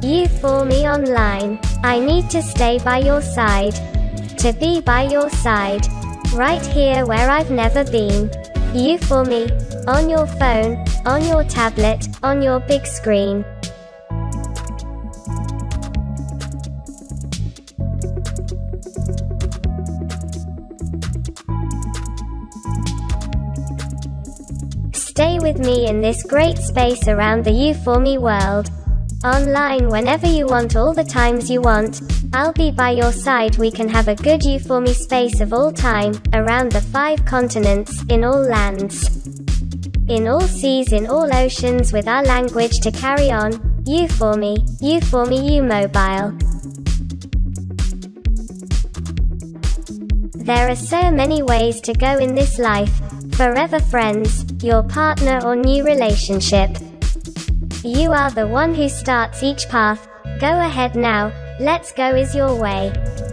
YouFORMi online. I need to stay by your side, to be by your side, right here where I've never been. YouFORMi, on your phone, on your tablet, on your big screen. Stay with me in this great space around the YouFORMi world. Online whenever you want, all the times you want. I'll be by your side. We can have a good YouFORMi space of all time, around the 5 continents, in all lands, in all seas, in all oceans, with our language to carry on. YouFORMi, YouFORMi YouMobile. There are so many ways to go in this life. Forever friends, your partner or new relationship. You are the one who starts each path. Go ahead now, let's go is your way.